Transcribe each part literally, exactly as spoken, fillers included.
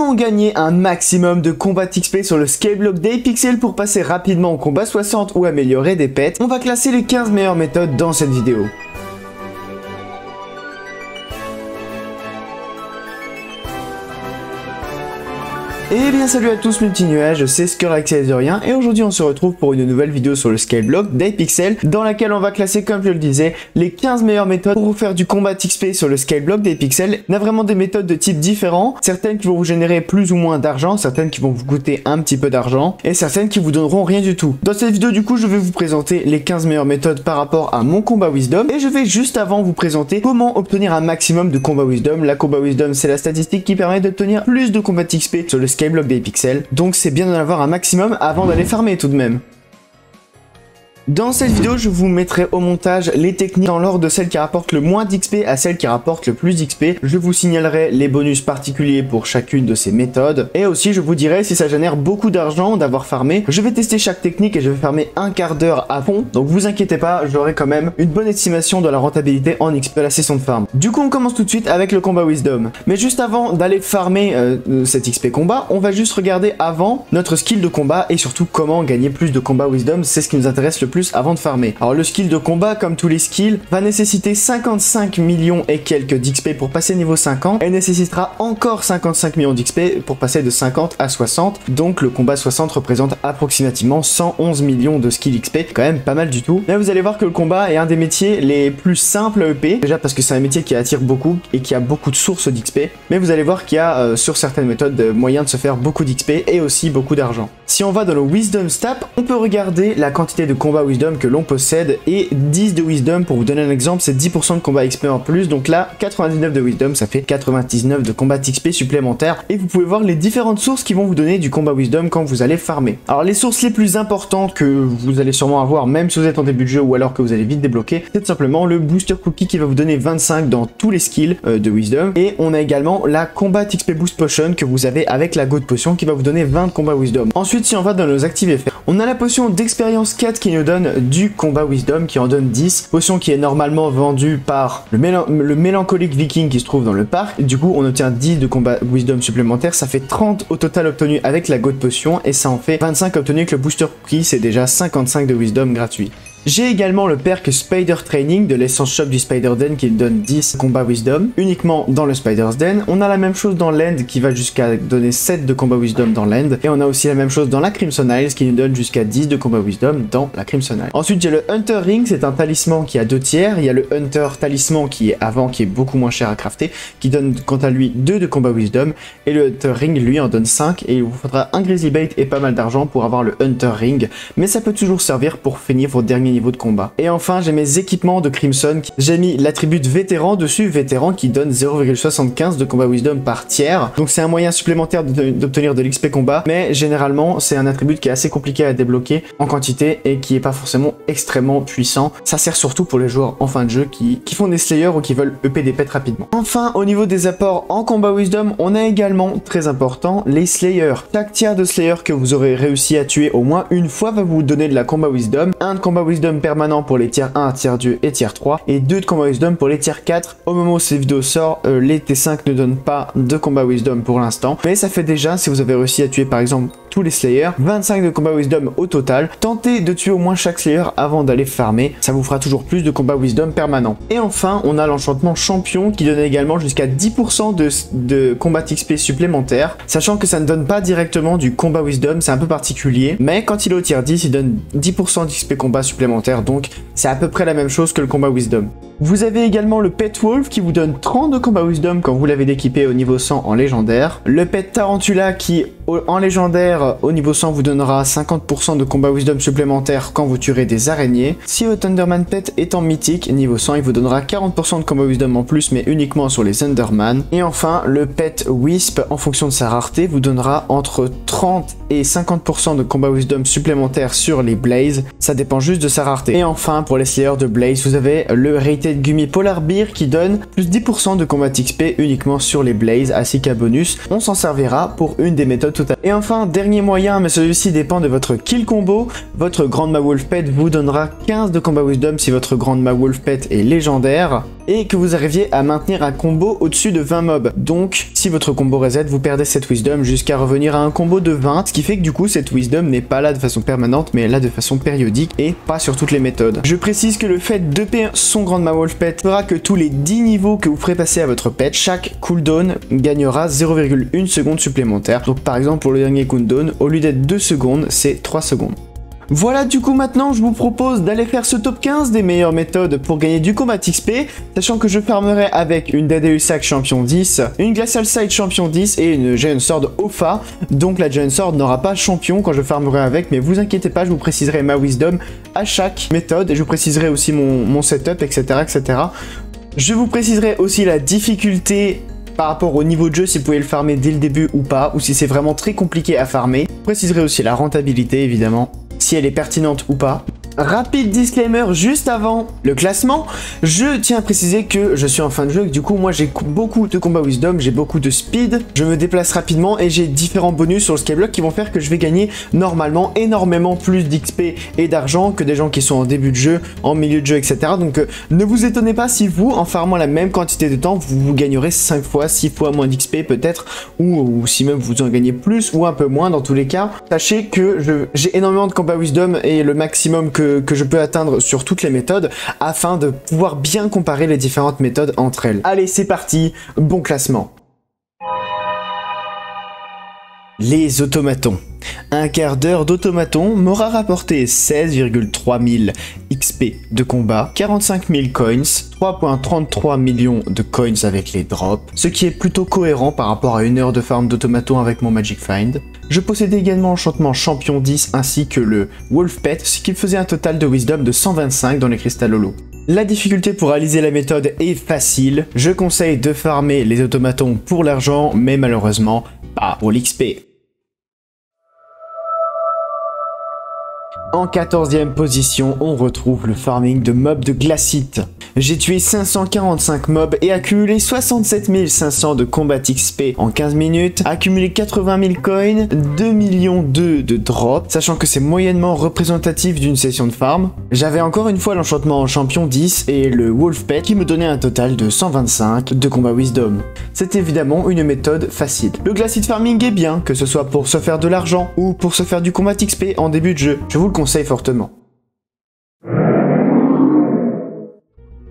comment gagner un maximum de combat X P sur le Skyblock d'Hypixel pour passer rapidement au combat soixante ou améliorer des pets. On va classer les quinze meilleures méthodes dans cette vidéo. Et bien salut à tous Multi Nuages, c'est Skelarex Aetherien et aujourd'hui on se retrouve pour une nouvelle vidéo sur le Skyblock d'Hypixel dans laquelle on va classer, comme je le disais, les quinze meilleures méthodes pour vous faire du combat X P sur le Skyblock d'Hypixel. On a vraiment des méthodes de type différents, certaines qui vont vous générer plus ou moins d'argent, certaines qui vont vous coûter un petit peu d'argent et certaines qui vous donneront rien du tout. Dans cette vidéo du coup je vais vous présenter les quinze meilleures méthodes par rapport à mon combat Wisdom et je vais juste avant vous présenter comment obtenir un maximum de combat Wisdom. La combat Wisdom c'est la statistique qui permet d'obtenir plus de combat X P sur le Skyblock Skyblock d'Hypixel, donc c'est bien d'en avoir un maximum avant d'aller farmer tout de même. Dans cette vidéo, je vous mettrai au montage les techniques dans l'ordre de celles qui rapportent le moins d'X P à celles qui rapportent le plus d'X P. Je vous signalerai les bonus particuliers pour chacune de ces méthodes. Et aussi, je vous dirai si ça génère beaucoup d'argent d'avoir farmé. Je vais tester chaque technique et je vais farmer un quart d'heure à fond. Donc vous inquiétez pas, j'aurai quand même une bonne estimation de la rentabilité en X P à la session de farm. Du coup, on commence tout de suite avec le combat Wisdom. Mais juste avant d'aller farmer euh, cet X P combat, on va juste regarder avant notre skill de combat et surtout comment gagner plus de combat Wisdom. C'est ce qui nous intéresse le plus avant de farmer. Alors le skill de combat, comme tous les skills, va nécessiter cinquante-cinq millions et quelques d'X P pour passer niveau cinquante et nécessitera encore cinquante-cinq millions d'X P pour passer de cinquante à soixante. Donc le combat soixante représente approximativement cent onze millions de skill X P, quand même pas mal du tout. Là vous allez voir que le combat est un des métiers les plus simples à E P, déjà parce que c'est un métier qui attire beaucoup et qui a beaucoup de sources d'X P, mais vous allez voir qu'il y a euh, sur certaines méthodes euh, moyen de se faire beaucoup d'X P et aussi beaucoup d'argent. Si on va dans le Wisdom Stat, on peut regarder la quantité de combat Wisdom que l'on possède et dix de Wisdom. Pour vous donner un exemple, c'est dix pour cent de combat X P en plus, donc là quatre-vingt-dix-neuf de Wisdom, ça fait quatre-vingt-dix-neuf de combat X P supplémentaire. Et vous pouvez voir les différentes sources qui vont vous donner du combat Wisdom quand vous allez farmer. Alors les sources les plus importantes que vous allez sûrement avoir, même si vous êtes en début de jeu ou alors que vous allez vite débloquer, c'est simplement le Booster Cookie qui va vous donner vingt-cinq dans tous les skills euh, de Wisdom. Et on a également la Combat X P Boost Potion que vous avez avec la God Potion qui va vous donner vingt combat Wisdom. Ensuite, si on va dans nos actifs effets, on a la potion d'expérience quatre qui nous donne du combat Wisdom qui en donne dix, potion qui est normalement vendue par le, mélan le mélancolique viking qui se trouve dans le parc. Du coup on obtient dix de combat Wisdom supplémentaire, ça fait trente au total obtenu avec la God Potion et ça en fait vingt-cinq obtenus avec le Booster Cookie, c'est déjà cinquante-cinq de Wisdom gratuit. J'ai également le perk Spider Training de l'essence shop du Spider Den qui donne dix combat Wisdom uniquement dans le Spider's Den. On a la même chose dans l'End qui va jusqu'à donner sept de combat Wisdom dans l'End. Et on a aussi la même chose dans la Crimson Isles qui nous donne jusqu'à dix de combat Wisdom dans la Crimson Isles. Ensuite j'ai le Hunter Ring, c'est un talisman qui a deux tiers. Il y a le Hunter Talisman qui est avant, qui est beaucoup moins cher à crafter, qui donne quant à lui deux de combat Wisdom. Et le Hunter Ring lui en donne cinq et il vous faudra un Greasy Bait et pas mal d'argent pour avoir le Hunter Ring. Mais ça peut toujours servir pour finir vos derniers niveau de combat. Et enfin j'ai mes équipements de Crimson, j'ai mis l'attribut vétéran dessus, vétéran qui donne zéro virgule soixante-quinze de combat Wisdom par tiers, donc c'est un moyen supplémentaire d'obtenir de l'X P combat, mais généralement c'est un attribut qui est assez compliqué à débloquer en quantité et qui est pas forcément extrêmement puissant. Ça sert surtout pour les joueurs en fin de jeu qui, qui font des slayers ou qui veulent E P des pets rapidement. Enfin au niveau des apports en combat Wisdom, on a également, très important, les slayers. Chaque tiers de slayer que vous aurez réussi à tuer au moins une fois va vous donner de la combat Wisdom, un de combat Wisdom permanent pour les tiers un, tiers deux et tiers trois et deux de combat Wisdom pour les tiers quatre. Au moment où cette vidéo sort, euh, les T cinq ne donnent pas de combat Wisdom pour l'instant, mais ça fait déjà, si vous avez réussi à tuer par exemple tous les slayers, vingt-cinq de combat Wisdom au total. Tentez de tuer au moins chaque slayer avant d'aller farmer, ça vous fera toujours plus de combat Wisdom permanent. Et enfin on a l'enchantement Champion qui donne également jusqu'à dix pour cent de, de combat X P supplémentaire, sachant que ça ne donne pas directement du combat Wisdom, c'est un peu particulier, mais quand il est au tier dix il donne dix pour cent d'X P combat supplémentaire. Donc c'est à peu près la même chose que le combat Wisdom. Vous avez également le Pet Wolf qui vous donne trente de combat Wisdom quand vous l'avez équipé au niveau cent en légendaire. Le Pet Tarantula qui en légendaire au niveau cent vous donnera cinquante pour cent de combat Wisdom supplémentaire quand vous tuerez des araignées. Si votre Enderman Pet est en mythique niveau cent, il vous donnera quarante pour cent de combat Wisdom en plus, mais uniquement sur les Enderman. Et enfin le Pet Wisp, en fonction de sa rareté, vous donnera entre trente et cinquante pour cent de combat Wisdom supplémentaire sur les Blaze, ça dépend juste de sa rareté. Et enfin pour les slayers de Blaze, vous avez le Rated Gummy Polar Bear qui donne plus dix pour cent de combat X P uniquement sur les Blaze, ainsi qu'un bonus. On s'en servira pour une des méthodes totales. Et enfin dernier moyen, mais celui-ci dépend de votre kill combo, votre Grandma Wolf Pet vous donnera quinze de combat Wisdom si votre Grandma Wolf Pet est légendaire. et que vous arriviez à maintenir un combo au-dessus de vingt mobs. Donc si votre combo reset, vous perdez cette wisdom jusqu'à revenir à un combo de vingt, ce qui fait que du coup cette wisdom n'est pas là de façon permanente mais là de façon périodique et pas sur toutes les méthodes. Je précise que le fait de payer son Grandma Wolf Pet fera que tous les dix niveaux que vous ferez passer à votre pet, chaque cooldown gagnera zéro virgule un seconde supplémentaire. Donc par exemple pour le dernier cooldown, au lieu d'être deux secondes, c'est trois secondes. Voilà, du coup maintenant je vous propose d'aller faire ce top quinze des meilleures méthodes pour gagner du combat X P, sachant que je farmerai avec une Daedalus Axe champion dix, une Glacial Scythe champion dix et une Giant Sword Ofa. Donc la Giant Sword n'aura pas champion quand je farmerai avec, mais vous inquiétez pas, je vous préciserai ma wisdom à chaque méthode et je vous préciserai aussi mon, mon setup, etc, etc. Je vous préciserai aussi la difficulté par rapport au niveau de jeu, si vous pouvez le farmer dès le début ou pas, ou si c'est vraiment très compliqué à farmer. Je préciserai aussi la rentabilité évidemment, si elle est pertinente ou pas. Rapide disclaimer juste avant le classement, je tiens à préciser que je suis en fin de jeu et que du coup moi j'ai beaucoup de combat wisdom, j'ai beaucoup de speed, je me déplace rapidement et j'ai différents bonus sur le skyblock qui vont faire que je vais gagner normalement énormément plus d'X P et d'argent que des gens qui sont en début de jeu, en milieu de jeu, etc. Donc euh, ne vous étonnez pas si vous, en farmant la même quantité de temps, vous, vous gagnerez cinq fois, six fois moins d'X P peut-être, ou, ou si même vous en gagnez plus ou un peu moins. Dans tous les cas, sachez que j'ai énormément de combat wisdom et le maximum que Que, que je peux atteindre sur toutes les méthodes afin de pouvoir bien comparer les différentes méthodes entre elles. Allez, c'est parti, bon classement. Les automatons. Un quart d'heure d'automaton m'aura rapporté seize virgule trois mille X P de combat, quarante-cinq mille coins, trois virgule trente-trois millions de coins avec les drops, ce qui est plutôt cohérent par rapport à une heure de farm d'automaton avec mon Magic Find. Je possédais également l'enchantement champion dix ainsi que le Wolf Pet, ce qui faisait un total de wisdom de cent vingt-cinq dans les cristals holo. La difficulté pour réaliser la méthode est facile, je conseille de farmer les automatons pour l'argent mais malheureusement pas pour l'X P. En quatorzième position, on retrouve le farming de mobs de Glacite. J'ai tué cinq cent quarante-cinq mobs et accumulé soixante-sept mille cinq cents de combat X P en quinze minutes, accumulé quatre-vingt mille coins, deux millions de drops, sachant que c'est moyennement représentatif d'une session de farm. J'avais encore une fois l'enchantement champion dix et le Wolf Pet qui me donnait un total de cent vingt-cinq de combat Wisdom. C'est évidemment une méthode facile. Le Glacite farming est bien, que ce soit pour se faire de l'argent ou pour se faire du combat X P en début de jeu. Je vous le conseille fortement.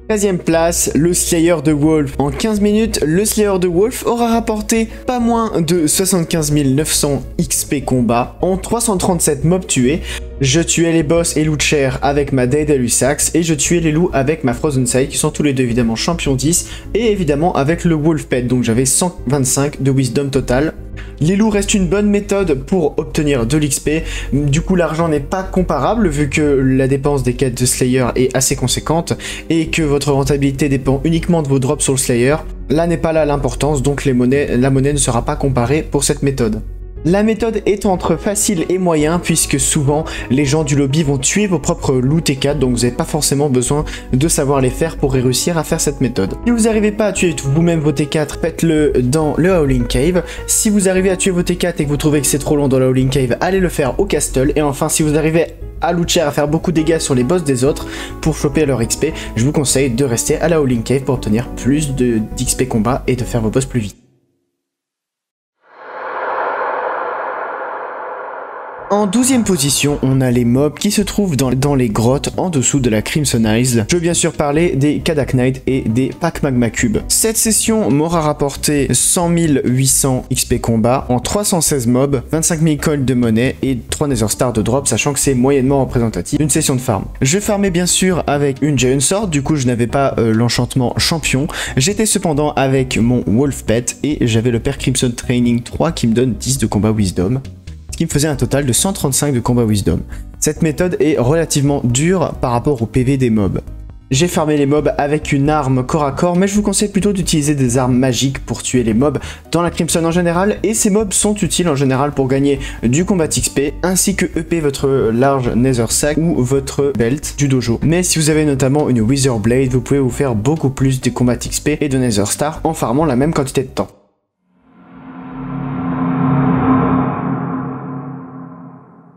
treizième place, le Slayer de Wolf. En quinze minutes, le Slayer de Wolf aura rapporté pas moins de soixante-quinze mille neuf cents X P combat en trois cent trente-sept mobs tués. Je tuais les boss et loups de chair avec ma Daedalus Axe et je tuais les loups avec ma Frozen Scythe qui sont tous les deux évidemment champion dix et évidemment avec le Wolf Pet, donc j'avais cent vingt-cinq de wisdom total. Les loups restent une bonne méthode pour obtenir de l'X P, du coup l'argent n'est pas comparable vu que la dépense des quêtes de Slayer est assez conséquente et que votre rentabilité dépend uniquement de vos drops sur le Slayer. Là n'est pas là l'importance, donc les monnaies, la monnaie ne sera pas comparée pour cette méthode. La méthode est entre facile et moyen puisque souvent les gens du lobby vont tuer vos propres loups T quatre, donc vous n'avez pas forcément besoin de savoir les faire pour réussir à faire cette méthode. Si vous n'arrivez pas à tuer vous-même vos T quatre, faites-le dans le Howling Cave. Si vous arrivez à tuer vos T quatre et que vous trouvez que c'est trop long dans le Howling Cave, allez le faire au Castle. Et enfin, si vous arrivez à Lucher à faire beaucoup de dégâts sur les boss des autres pour choper leur X P, je vous conseille de rester à la Howling Cave pour obtenir plus d'X P combat et de faire vos boss plus vite. En douzième position, on a les mobs qui se trouvent dans, dans les grottes en dessous de la Crimson Isles. Je veux bien sûr parler des Kadak Knight et des Pack Magma Cube. Cette session m'aura rapporté cent mille huit cents X P combat en trois cent seize mobs, vingt-cinq mille coins de monnaie et trois Nether Star de drop, sachant que c'est moyennement représentatif d'une session de farm. Je farmais bien sûr avec une Giant Sword, du coup je n'avais pas euh, l'enchantement champion. J'étais cependant avec mon Wolf Pet et j'avais le père Crimson Training trois qui me donne dix de combat Wisdom, qui me faisait un total de cent trente-cinq de combat wisdom. Cette méthode est relativement dure par rapport au P V des mobs. J'ai farmé les mobs avec une arme corps à corps, mais je vous conseille plutôt d'utiliser des armes magiques pour tuer les mobs dans la Crimson en général, et ces mobs sont utiles en général pour gagner du combat X P, ainsi que E P votre large Nether Sack ou votre belt du dojo. Mais si vous avez notamment une Wither Blade, vous pouvez vous faire beaucoup plus des combats X P et de Nether Star en farmant la même quantité de temps.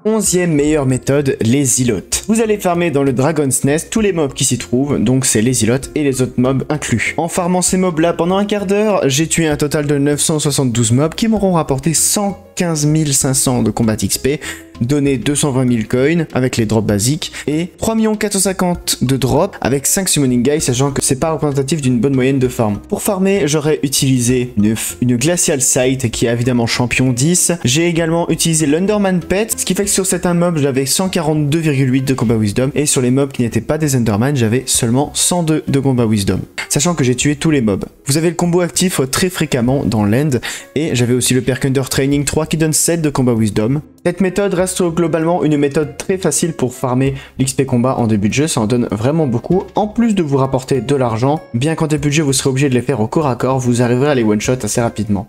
Onzième meilleure méthode, les îlotes. Vous allez farmer dans le Dragon's Nest tous les mobs qui s'y trouvent, donc c'est les îlotes et les autres mobs inclus. En farmant ces mobs là pendant un quart d'heure, j'ai tué un total de neuf cent soixante-douze mobs qui m'auront rapporté cent quinze mille cinq cents de combat X P, donné deux cent vingt mille coins avec les drops basiques et trois millions quatre cent cinquante mille de drops avec cinq Summoning Guy, sachant que c'est pas représentatif d'une bonne moyenne de farm. Pour farmer, j'aurais utilisé une, une Glacial Scythe qui est évidemment champion dix. J'ai également utilisé l'Enderman Pet, ce qui fait que sur certains mobs j'avais cent quarante-deux virgule huit de combat Wisdom et sur les mobs qui n'étaient pas des Enderman j'avais seulement cent deux de combat Wisdom, sachant que j'ai tué tous les mobs. Vous avez le combo actif très fréquemment dans l'end et j'avais aussi le perk Under Training trois qui donne sept de combat Wisdom. Cette méthode reste globalement une méthode très facile pour farmer l'X P combat en début de jeu, ça en donne vraiment beaucoup. En plus de vous rapporter de l'argent, bien qu'en début de jeu vous serez obligé de les faire au corps à corps, vous arriverez à les one-shot assez rapidement.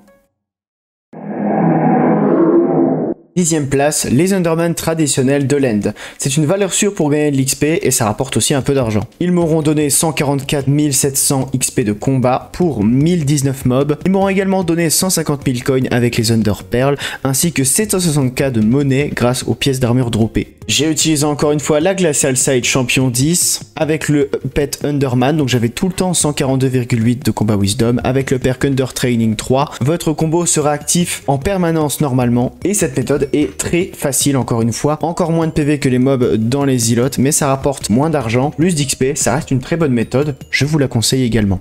Dixième place, les Enderman traditionnels de l'end. C'est une valeur sûre pour gagner de l'X P et ça rapporte aussi un peu d'argent. Ils m'auront donné cent quarante-quatre mille sept cents X P de combat pour mille dix-neuf mobs. Ils m'auront également donné cent cinquante mille coins avec les Underpearls ainsi que sept cent soixante mille de monnaie grâce aux pièces d'armure droppées. J'ai utilisé encore une fois la Glacial Scythe champion dix avec le pet Underman, donc j'avais tout le temps cent quarante-deux virgule huit de combat Wisdom avec le perk Under Training trois. Votre combo sera actif en permanence normalement et cette méthode est très facile encore une fois, encore moins de P V que les mobs dans les îlotes, mais ça rapporte moins d'argent, plus d'X P, ça reste une très bonne méthode, je vous la conseille également.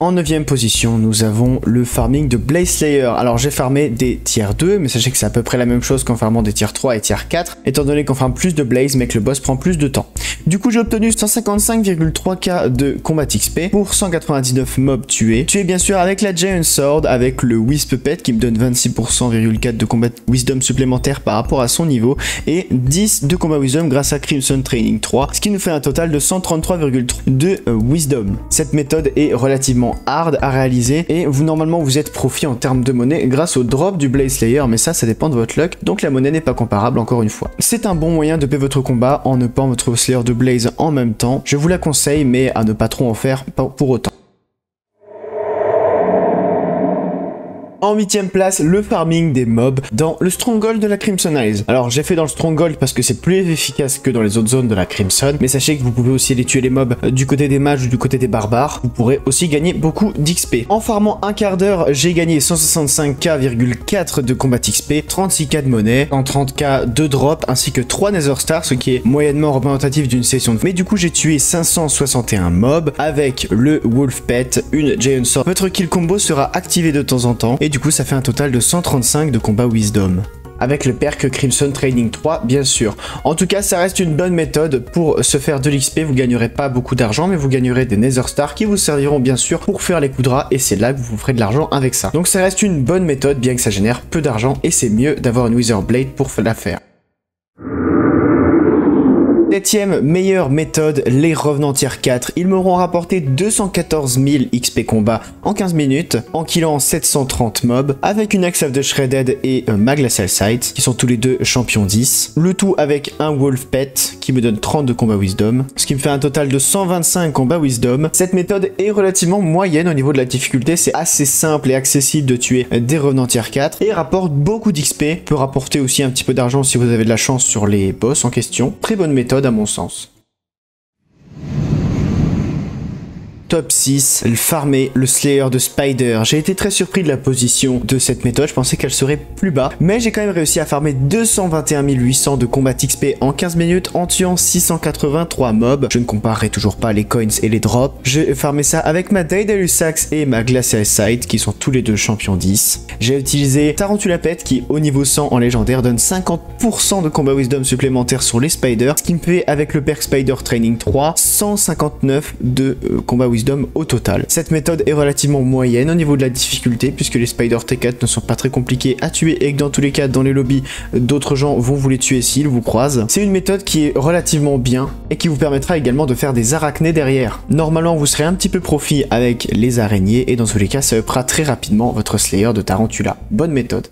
En neuvième position, nous avons le farming de Blaze Slayer. Alors j'ai farmé des tiers deux, mais sachez que c'est à peu près la même chose qu'en farmant des tiers trois et tiers quatre, étant donné qu'on farme plus de Blaze mais que le boss prend plus de temps. Du coup j'ai obtenu cent cinquante-cinq virgule trois mille de combat X P pour cent quatre-vingt-dix-neuf mobs tués. Tués bien sûr avec la Giant Sword, avec le Wisp Pet qui me donne vingt-six virgule quatre pour cent de combat Wisdom supplémentaire par rapport à son niveau, et dix de combat Wisdom grâce à Crimson Training trois, ce qui nous fait un total de cent trente-trois virgule trois de Wisdom. Cette méthode est relativement hard à réaliser et vous normalement vous êtes profit en termes de monnaie grâce au drop du Blaze Slayer, mais ça ça dépend de votre luck, donc la monnaie n'est pas comparable encore une fois. C'est un bon moyen de payer votre combat en ne pas votre Slayer de Blaze en même temps, je vous la conseille mais à ne pas trop en faire pour autant. En huitième place, le farming des mobs dans le Stronghold de la Crimson Isles. Alors j'ai fait dans le Stronghold parce que c'est plus efficace que dans les autres zones de la Crimson, mais sachez que vous pouvez aussi aller tuer les mobs du côté des mages ou du côté des barbares, vous pourrez aussi gagner beaucoup d'X P. En farmant un quart d'heure, j'ai gagné cent soixante-cinq virgule quatre mille de combat X P, trente-six mille de monnaie, cent trente mille de drop ainsi que trois Nether Star, ce qui est moyennement représentatif d'une session de... Mais du coup j'ai tué cinq cent soixante et un mobs avec le Wolf Pet, une Giant Sword. Votre kill combo sera activé de temps en temps et Et du coup ça fait un total de cent trente-cinq de combat Wisdom avec le perk Crimson Training trois bien sûr. En tout cas ça reste une bonne méthode pour se faire de l'X P, vous gagnerez pas beaucoup d'argent mais vous gagnerez des Nether Stars qui vous serviront bien sûr pour faire les Kuudra et c'est là que vous ferez de l'argent avec ça. Donc ça reste une bonne méthode bien que ça génère peu d'argent et c'est mieux d'avoir une Wither Blade pour la faire. septième meilleure méthode, les revenants tier quatre. Ils m'auront rapporté deux cent quatorze mille X P combat en quinze minutes, en killant sept cent trente mobs, avec une axe de Shredded et euh, ma Glacial Scythe, qui sont tous les deux champions dix. Le tout avec un Wolf Pet, qui me donne trente de combat Wisdom, ce qui me fait un total de cent vingt-cinq combat Wisdom. Cette méthode est relativement moyenne au niveau de la difficulté, c'est assez simple et accessible de tuer des revenants tier quatre, et rapporte beaucoup d'X P, peut rapporter aussi un petit peu d'argent si vous avez de la chance sur les boss en question. Très bonne méthode à mon sens. Top six, farmer le Slayer de Spider. J'ai été très surpris de la position de cette méthode, je pensais qu'elle serait plus bas, mais j'ai quand même réussi à farmer deux cent vingt et un mille huit cents de combat X P en quinze minutes en tuant six cent quatre-vingt-trois mobs. Je ne comparerai toujours pas les coins et les drops. J'ai farmé ça avec ma Daedalus Axe et ma Glacial Scythe qui sont tous les deux champions dix. J'ai utilisé Tarantula Pet qui au niveau cent en légendaire donne cinquante pour cent de combat Wisdom supplémentaire sur les Spiders, ce qui me fait avec le perk Spider Training trois cent cinquante-neuf de euh, combat Wisdom au total. Cette méthode est relativement moyenne au niveau de la difficulté puisque les Spider T quatre ne sont pas très compliqués à tuer et que dans tous les cas dans les lobbies d'autres gens vont vous les tuer s'ils vous croisent. C'est une méthode qui est relativement bien et qui vous permettra également de faire des arachnées derrière. Normalement vous serez un petit peu profit avec les araignées et dans tous les cas ça uppera très rapidement votre Slayer de Tarantula. Bonne méthode.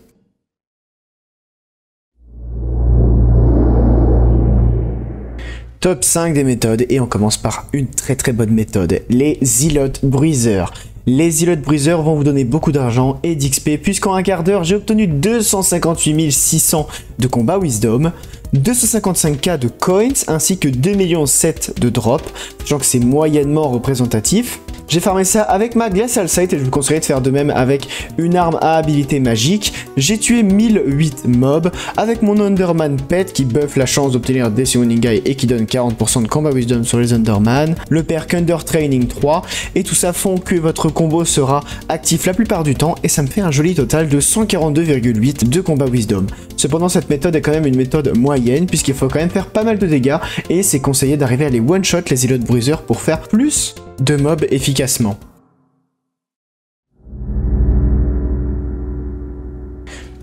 Top cinq des méthodes et on commence par une très très bonne méthode, les Zealot Bruiser. Les Zealot Bruiser vont vous donner beaucoup d'argent et d'X P, puisqu'en un quart d'heure, j'ai obtenu deux cent cinquante-huit mille six cents de combat Wisdom, deux cent cinquante-cinq mille de coins, ainsi que deux millions sept de drops, sachant que c'est moyennement représentatif. J'ai farmé ça avec ma Glacial Scythe et je vous conseille de faire de même avec une arme à habilité magique. J'ai tué mille huit mobs avec mon Enderman Pet qui buff la chance d'obtenir des Summoning Guy et qui donne quarante pour cent de combat Wisdom sur les Enderman. Le perk Under Training trois et tout ça font que votre combo sera actif la plupart du temps et ça me fait un joli total de cent quarante-deux virgule huit de combat Wisdom. Cependant cette méthode est quand même une méthode moyenne puisqu'il faut quand même faire pas mal de dégâts et c'est conseillé d'arriver à les one-shot les Zealot Bruiser pour faire plus de mobs efficacement.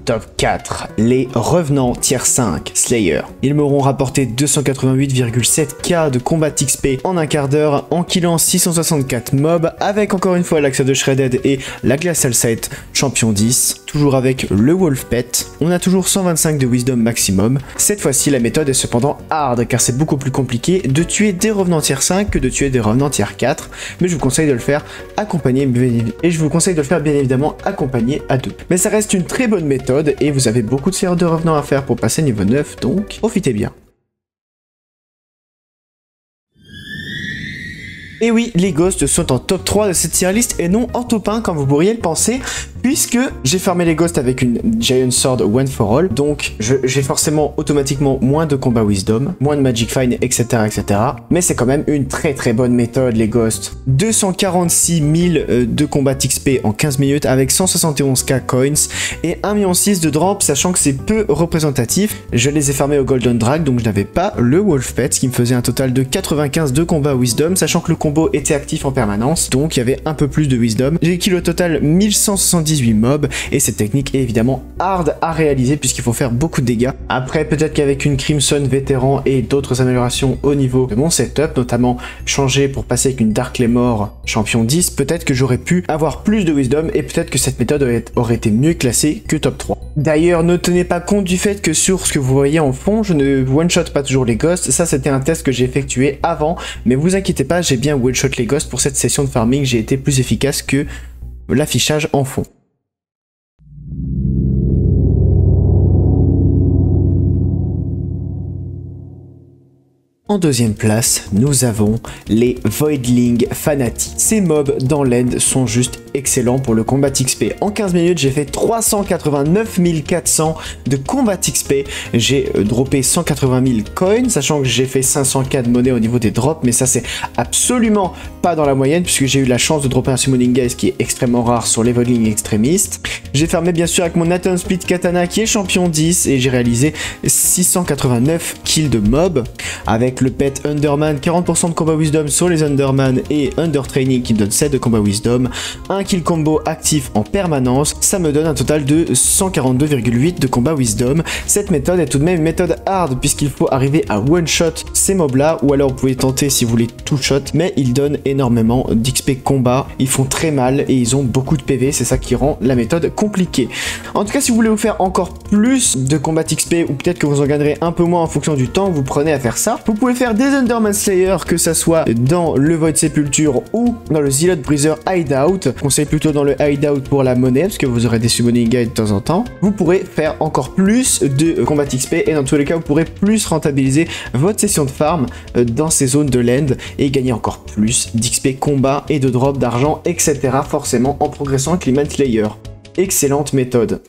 Top quatre, les revenants tier cinq, Slayer. Ils m'auront rapporté deux cent quatre-vingt-huit virgule sept mille de combat X P en un quart d'heure, en killant six cent soixante-quatre mobs, avec encore une fois l'axe de Shredded et la Glacial Scythe champion dix, toujours avec le Wolf Pet. On a toujours cent vingt-cinq de Wisdom maximum. Cette fois-ci, la méthode est cependant hard, car c'est beaucoup plus compliqué de tuer des revenants tier cinq que de tuer des revenants tier quatre, mais je vous conseille de le faire accompagné, et je vous conseille de le faire bien évidemment accompagné à deux. Mais ça reste une très bonne méthode, et vous avez beaucoup de séries de revenants à faire pour passer niveau neuf, donc profitez bien. Et oui, les ghosts sont en top trois de cette tier list et non en top un comme vous pourriez le penser, puisque j'ai farmé les ghosts avec une Giant Sword One for All, donc j'ai forcément automatiquement moins de combat Wisdom, moins de Magic Find, et cetera et cetera. Mais c'est quand même une très très bonne méthode les ghosts. deux cent quarante-six mille euh, de combat X P en quinze minutes avec cent soixante et onze mille coins et un million six de drop, sachant que c'est peu représentatif. Je les ai farmés au Golden Drag, donc je n'avais pas le Wolf Pet, ce qui me faisait un total de quatre-vingt-quinze de combat Wisdom, sachant que le combo était actif en permanence, donc il y avait un peu plus de Wisdom. J'ai kill au total mille cent soixante-dix-huit mobs et cette technique est évidemment hard à réaliser puisqu'il faut faire beaucoup de dégâts. Après peut-être qu'avec une Crimson vétéran et d'autres améliorations au niveau de mon setup, notamment changer pour passer avec une Dark Claymore champion dix, peut-être que j'aurais pu avoir plus de Wisdom et peut-être que cette méthode aurait été mieux classée que top trois. D'ailleurs ne tenez pas compte du fait que sur ce que vous voyez en fond, je ne one-shot pas toujours les ghosts, ça c'était un test que j'ai effectué avant, mais vous inquiétez pas, j'ai bien one-shot les ghosts pour cette session de farming, j'ai été plus efficace que l'affichage en fond. En deuxième place, nous avons les Voidling Fanatiques. Ces mobs dans l'aide sont juste excellents pour le combat X P. En quinze minutes, j'ai fait trois cent quatre-vingt-neuf mille quatre cents de combat X P. J'ai droppé cent quatre-vingt mille coins, sachant que j'ai fait cinq cents mille de monnaie au niveau des drops, mais ça c'est absolument pas dans la moyenne, puisque j'ai eu la chance de dropper un Summoning Guy, ce qui est extrêmement rare sur les Voidling extrémistes. J'ai farmé bien sûr avec mon Atom Split Katana qui est champion dix, et j'ai réalisé six cent quatre-vingt-neuf kills de mobs, avec le pet Underman, quarante pour cent de combat Wisdom sur les Underman et Under Training qui me donne sept de combat Wisdom, un kill combo actif en permanence, ça me donne un total de cent quarante-deux virgule huit de combat Wisdom. Cette méthode est tout de même une méthode hard puisqu'il faut arriver à one shot ces mobs là, ou alors vous pouvez tenter si vous voulez two shot, mais ils donnent énormément d'X P combat, ils font très mal et ils ont beaucoup de P V, c'est ça qui rend la méthode compliquée. En tout cas si vous voulez vous faire encore plus de combat X P ou peut-être que vous en gagnerez un peu moins en fonction du temps que vous prenez à faire ça, vous Vous pouvez faire des Enderman Slayer, que ça soit dans le Void Sepulture ou dans le Zealot Bruiser Hideout. Conseil plutôt dans le Hideout pour la monnaie, parce que vous aurez des Summoning Guy de temps en temps. Vous pourrez faire encore plus de combat X P, et dans tous les cas, vous pourrez plus rentabiliser votre session de farm dans ces zones de land, et gagner encore plus d'X P combat et de drop d'argent, et cetera. Forcément, en progressant avec les Man Slayer. Excellente méthode.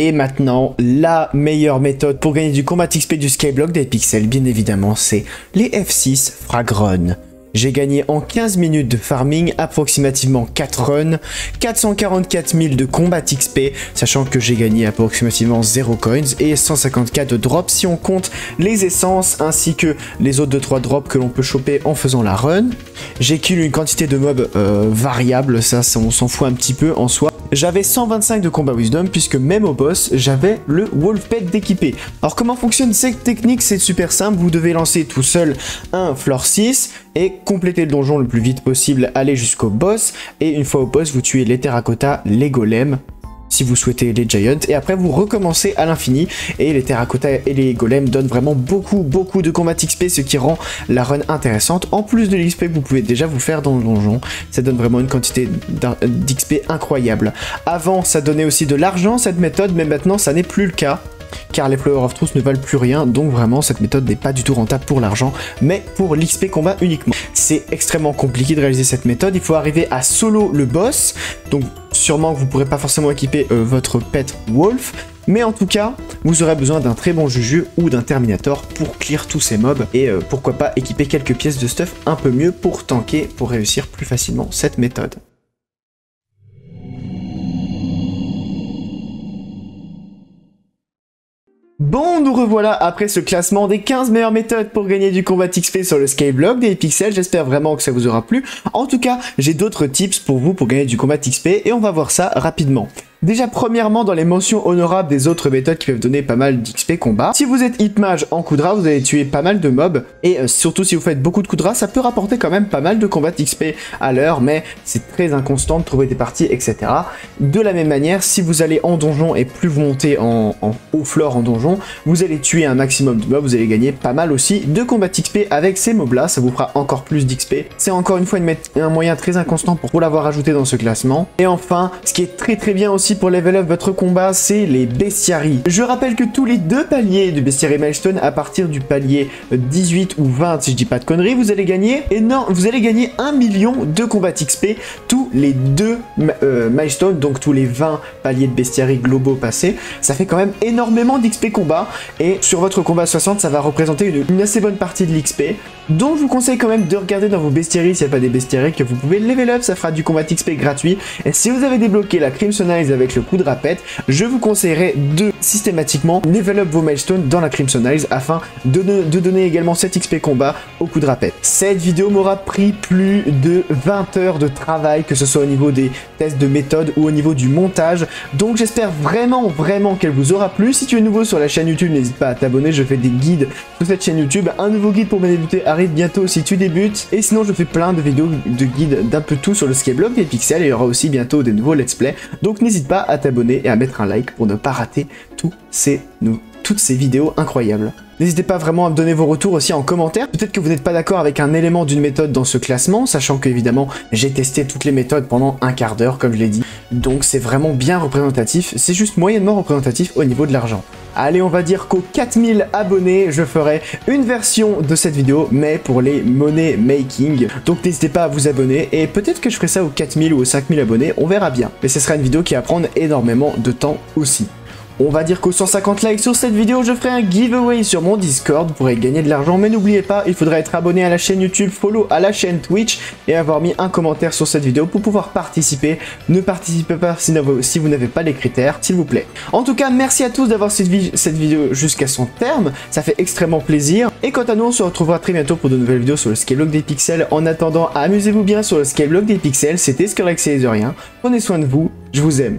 Et maintenant, la meilleure méthode pour gagner du combat X P du Skyblock des Hypixel, bien évidemment, c'est les F six Frag Run. J'ai gagné en quinze minutes de farming approximativement quatre runs, quatre cent quarante-quatre mille de combat X P, sachant que j'ai gagné approximativement zéro coins et cent cinquante mille de drops si on compte les essences ainsi que les autres deux trois drops que l'on peut choper en faisant la run. J'ai kill une quantité de mobs euh, variable, ça, ça on s'en fout un petit peu en soi. J'avais cent vingt-cinq de combat Wisdom puisque même au boss, j'avais le Wolf Pet d'équipé. Alors comment fonctionne cette technique? C'est super simple, vous devez lancer tout seul un floor six et compléter le donjon le plus vite possible, aller jusqu'au boss, et une fois au boss, vous tuez les terracotta, les golems, si vous souhaitez les Giants, et après vous recommencez à l'infini, et les terracotta et les golems donnent vraiment beaucoup beaucoup de combat X P, ce qui rend la run intéressante. En plus de l'X P que vous pouvez déjà vous faire dans le donjon, ça donne vraiment une quantité d'X P incroyable. Avant ça donnait aussi de l'argent cette méthode, mais maintenant ça n'est plus le cas, car les Flower of Truth ne valent plus rien, donc vraiment cette méthode n'est pas du tout rentable pour l'argent, mais pour l'X P combat uniquement. C'est extrêmement compliqué de réaliser cette méthode, il faut arriver à solo le boss, donc sûrement que vous ne pourrez pas forcément équiper euh, votre pet Wolf, mais en tout cas, vous aurez besoin d'un très bon Juju ou d'un Terminator pour clear tous ces mobs, et euh, pourquoi pas équiper quelques pièces de stuff un peu mieux pour tanker, pour réussir plus facilement cette méthode. Bon, nous revoilà après ce classement des quinze meilleures méthodes pour gagner du combat X P sur le Skyblock des Hypixel. J'espère vraiment que ça vous aura plu. En tout cas, j'ai d'autres tips pour vous pour gagner du combat X P et on va voir ça rapidement. Déjà, premièrement, dans les mentions honorables des autres méthodes qui peuvent donner pas mal d'X P combat. Si vous êtes Hitmage en Kuudra, vous allez tuer pas mal de mobs. Et euh, surtout, si vous faites beaucoup de Kuudra, ça peut rapporter quand même pas mal de combats d'X P à l'heure. Mais c'est très inconstant de trouver des parties, et cetera. De la même manière, si vous allez en donjon et plus vous montez en, en haut floor en donjon, vous allez tuer un maximum de mobs. Vous allez gagner pas mal aussi de combats d'X P avec ces mobs-là. Ça vous fera encore plus d'X P. C'est encore une fois une un moyen très inconstant pour, pour l'avoir ajouté dans ce classement. Et enfin, ce qui est très très bien aussi, pour level up votre combat, c'est les Bestiary. Je rappelle que tous les deux paliers du Bestiary Milestone, à partir du palier dix-huit ou vingt, si je dis pas de conneries, vous allez gagner et non, vous allez gagner un million de combats X P tous les deux euh, milestones, donc tous les vingt paliers de Bestiary globaux passés. Ça fait quand même énormément d'X P combat, et sur votre combat soixante, ça va représenter une, une assez bonne partie de l'X P. Donc je vous conseille quand même de regarder dans vos Bestiary, s'il n'y a pas des Bestiary que vous pouvez level up, ça fera du combat X P gratuit. Et si vous avez débloqué la Crimson Isles avec le Kuudra Pet, je vous conseillerais de systématiquement level up vos milestones dans la Crimson Isles afin de, ne, de donner également cette X P combat au Kuudra Pet. Cette vidéo m'aura pris plus de vingt heures de travail, que ce soit au niveau des tests de méthode ou au niveau du montage. Donc j'espère vraiment vraiment qu'elle vous aura plu. Si tu es nouveau sur la chaîne YouTube, n'hésite pas à t'abonner, je fais des guides sur cette chaîne YouTube. Un nouveau guide pour mes débuter arrive bientôt si tu débutes, et sinon je fais plein de vidéos de guides d'un peu tout sur le Skyblock des Hypixel, et il y aura aussi bientôt des nouveaux let's play, donc n'hésite pas à t'abonner et à mettre un like pour ne pas rater tous ces, nous, toutes ces vidéos incroyables. N'hésitez pas vraiment à me donner vos retours aussi en commentaire. Peut-être que vous n'êtes pas d'accord avec un élément d'une méthode dans ce classement, sachant que évidemment j'ai testé toutes les méthodes pendant un quart d'heure comme je l'ai dit, donc c'est vraiment bien représentatif, c'est juste moyennement représentatif au niveau de l'argent. Allez, on va dire qu'aux quatre mille abonnés, je ferai une version de cette vidéo, mais pour les money making. Donc n'hésitez pas à vous abonner, et peut-être que je ferai ça aux quatre mille ou aux cinq mille abonnés, on verra bien. Mais ce sera une vidéo qui va prendre énormément de temps aussi. On va dire qu'aux cent cinquante likes sur cette vidéo, je ferai un giveaway sur mon Discord. Vous pourrez gagner de l'argent, mais n'oubliez pas, il faudra être abonné à la chaîne YouTube, follow à la chaîne Twitch et avoir mis un commentaire sur cette vidéo pour pouvoir participer. Ne participez pas si vous n'avez pas les critères, s'il vous plaît. En tout cas, merci à tous d'avoir suivi cette vidéo jusqu'à son terme. Ça fait extrêmement plaisir. Et quant à nous, on se retrouvera très bientôt pour de nouvelles vidéos sur le Skyblock des Hypixel. En attendant, amusez-vous bien sur le Skyblock des Hypixel. C'était Skelarex Aetherien. Prenez soin de vous. Je vous aime.